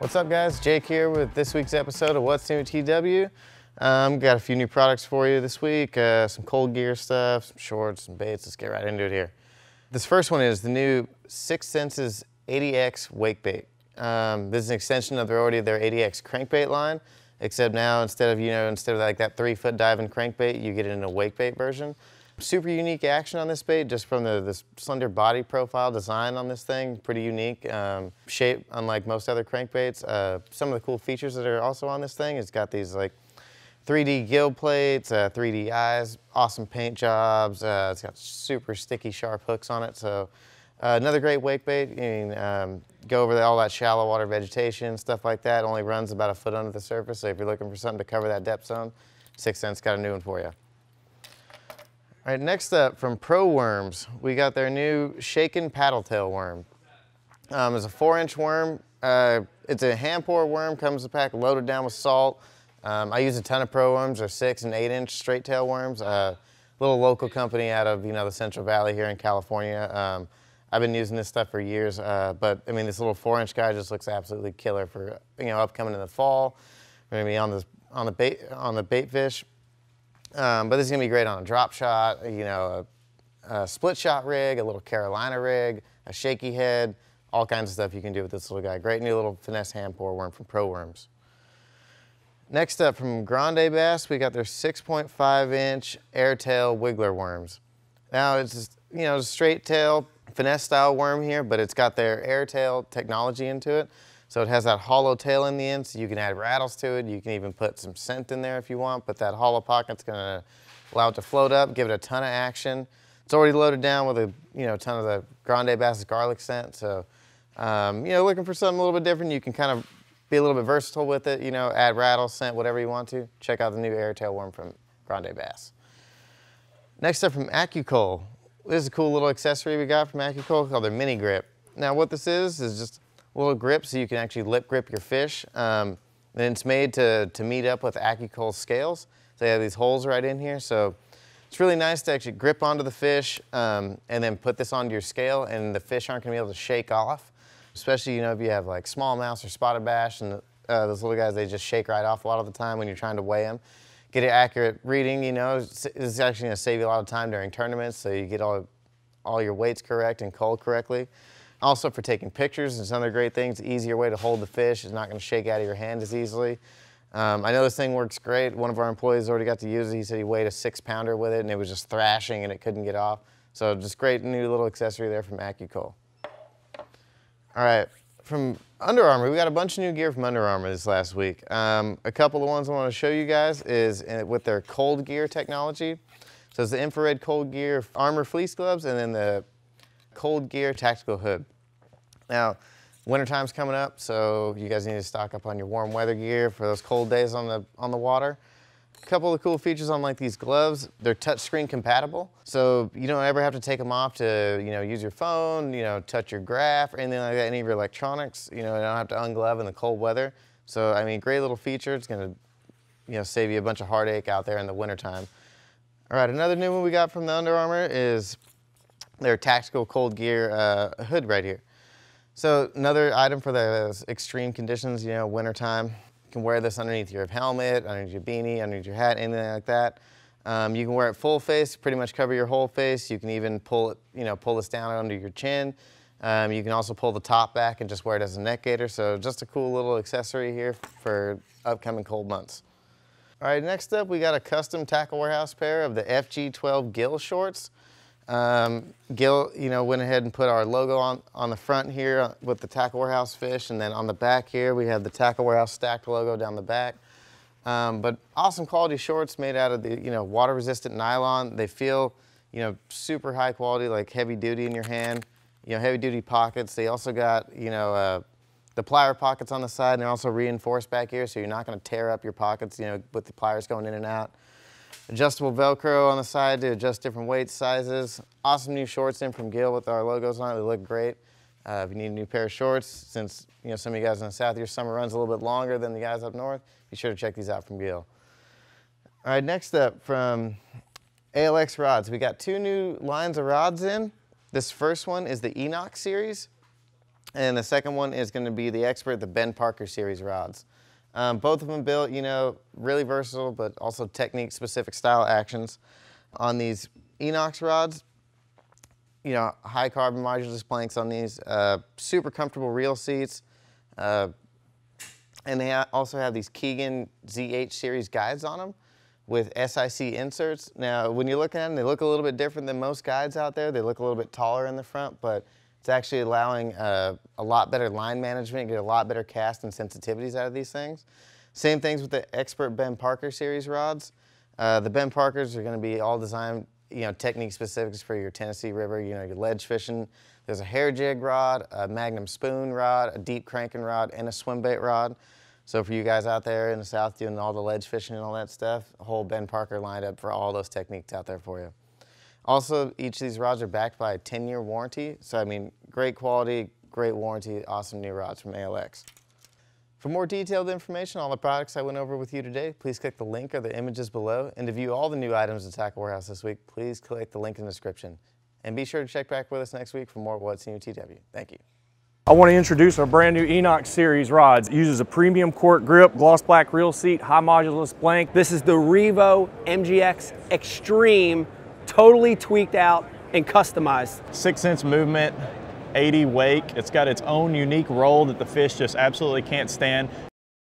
What's up guys, Jake here with this week's episode of What's New TW. Got a few new products for you this week, some Cold Gear stuff, some shorts, some baits. Let's get right into it here. This first one is the new 6th Sense's 80X Wake Bait. This is an extension of their 80X crankbait line, except now instead of like that 3-foot diving crankbait, you get it in a wake bait version. Super unique action on this bait, just from this slender body profile design on this thing. Pretty unique shape, unlike most other crankbaits. Some of the cool features that are also on this thing, it's got these like 3D gill plates, 3D eyes, awesome paint jobs. It's got super sticky, sharp hooks on it. So another great wake bait. You can go over all that shallow water vegetation, stuff like that. It only runs about a foot under the surface. So if you're looking for something to cover that depth zone, 6th Sense got a new one for you. All right, next up from Pro Worms, we got their new Shaken' Paddletail Worm. It's a 4-inch worm. It's a hand pour worm, comes in the pack loaded down with salt. I use a ton of Pro Worms, they're 6- and 8-inch straight tail worms. Little local company out of the Central Valley here in California. I've been using this stuff for years, but I mean this little 4-inch guy just looks absolutely killer for upcoming in the fall. We're gonna be on the bait fish. But this is gonna be great on a drop shot, a split shot rig, a little Carolina rig, a shaky head, all kinds of stuff you can do with this little guy. Great new little finesse hand pour worm from Pro Worms. Next up from Grande Bass, we got their 6.5-inch Airtail Wiggler worms. Now it's just, a straight tail finesse style worm here, but it's got their Airtail technology into it. So it has that hollow tail in the end, so you can add rattles to it. You can even put some scent in there if you want, but that hollow pocket's gonna allow it to float up, give it a ton of action. It's already loaded down with a ton of the Grande Bass's garlic scent. So looking for something a little bit different, you can kind of be a little bit versatile with it. Add rattles, scent, whatever you want to. Check out the new Airtail worm from Grande Bass. Next up from Accu-Cull. This is a cool little accessory we got from Accu-Cull called their Mini Grip. Now what this is just little grip so you can actually lip grip your fish. And it's made to meet up with Accu-Cull scales. So they have these holes right in here. So it's really nice to actually grip onto the fish and then put this onto your scale, and the fish aren't gonna be able to shake off. Especially, if you have like smallmouth or spotted bass, and those little guys, they just shake right off a lot of the time when you're trying to weigh them. Get an accurate reading, it's actually gonna save you a lot of time during tournaments, so you get all your weights correct and culled correctly. Also for taking pictures, it's another great thing. It's an easier way to hold the fish. It's not gonna shake out of your hand as easily. I know this thing works great. One of our employees already got to use it. He said he weighed a 6-pounder with it and it was just thrashing and it couldn't get off. So just great new little accessory there from Accu-Cull. All right, from Under Armour, we got a bunch of new gear from Under Armour this last week. A couple of ones I wanna show you guys is with their Cold Gear technology. So it's the infrared Cold Gear Armour fleece gloves and then the Cold Gear tactical hood. Now, wintertime's coming up, so you guys need to stock up on your warm weather gear for those cold days on the water. A couple of cool features on like these gloves, they're touchscreen compatible, so you don't ever have to take them off to use your phone, touch your graph, or anything like that, any of your electronics. You don't have to unglove in the cold weather. So I mean, great little feature. It's gonna save you a bunch of heartache out there in the wintertime. All right, another new one we got from the Under Armour is their tactical Cold Gear hood right here. So another item for those extreme conditions, wintertime. You can wear this underneath your helmet, underneath your beanie, underneath your hat, anything like that. You can wear it full face, pretty much cover your whole face. You can even pull it, pull this down under your chin. You can also pull the top back and just wear it as a neck gaiter. So just a cool little accessory here for upcoming cold months. All right, next up, we got a custom Tackle Warehouse pair of the FG12 Gill shorts. Gil, went ahead and put our logo on the front here with the Tackle Warehouse fish, and then on the back here we have the Tackle Warehouse stacked logo down the back. But awesome quality shorts made out of the water-resistant nylon. They feel super high quality, like heavy duty in your hand. Heavy duty pockets. They also got the plier pockets on the side, and they're also reinforced back here, so you're not going to tear up your pockets with the pliers going in and out. Adjustable Velcro on the side to adjust different weights, sizes. Awesome new shorts in from Gill with our logos on it. They look great. If you need a new pair of shorts, since some of you guys in the south, your summer runs a little bit longer than the guys up north, be sure to check these out from Gill. All right, next up from ALX Rods. We got two new lines of rods in. This first one is the Enox series. And the second one is going to be the Expert, the Ben Parker series rods. Both of them built, you know, really versatile, but also technique-specific style actions. On these Enox rods, you know, high carbon modulus planks on these, super comfortable reel seats, and they also have these Keegan ZH series guides on them with SIC inserts. Now, when you look at them, they look a little bit different than most guides out there. They look a little bit taller in the front, but it's actually allowing a lot better line management, you get a lot better cast and sensitivities out of these things. Same things with the Expert Ben Parker series rods. The Ben Parkers are going to be all designed, you know, technique specifics for your Tennessee River, you know, your ledge fishing. There's a hair jig rod, a magnum spoon rod, a deep cranking rod, and a swim bait rod. So for you guys out there in the South doing all the ledge fishing and all that stuff, a whole Ben Parker lined up for all those techniques out there for you. Also, each of these rods are backed by a 10-year warranty. So, I mean, great quality, great warranty, awesome new rods from ALX. For more detailed information on all the products I went over with you today, please click the link or the images below. And to view all the new items at Tackle Warehouse this week, please click the link in the description. And be sure to check back with us next week for more What's New TW. Thank you. I want to introduce our brand new Enox series rods. It uses a premium cork grip, gloss black reel seat, high modulus blank. This is the Revo MGX Extreme, totally tweaked out and customized. 6th Sense movement, 80 wake. It's got its own unique roll that the fish just absolutely can't stand.